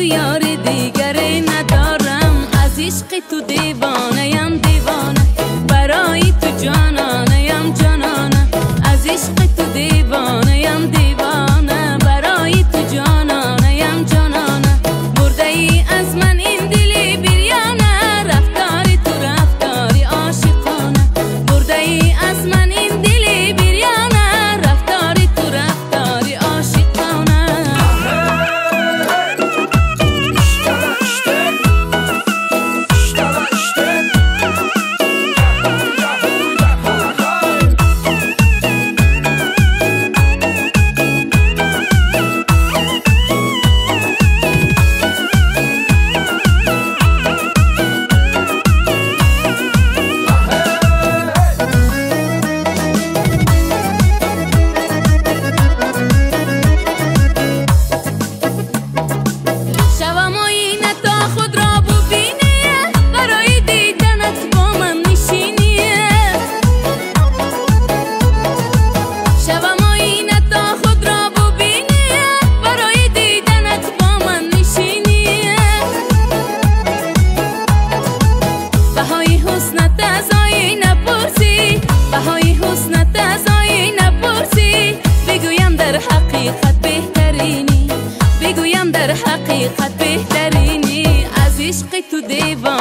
یار دیگر ندارم، از عشق تو دیوانه‌ام دیوانه، برای تو جانانه‌ام جانانه، از عشق تو دیوانه‌ام دیوانه، برای تو جانانه‌ام جانانه. برده ای از من این دلی بیریانه، رفتاری تو رفتاری عاشقانه، برده ای از من این دلی بیریانه، رفتاری تو رفتاری عاشقانه. بهای حسنت از آینه نپرسی، بگویم در حقیقت بهترینی، بگویم در حقیقت بهترینی، از عشق تو دیوانه.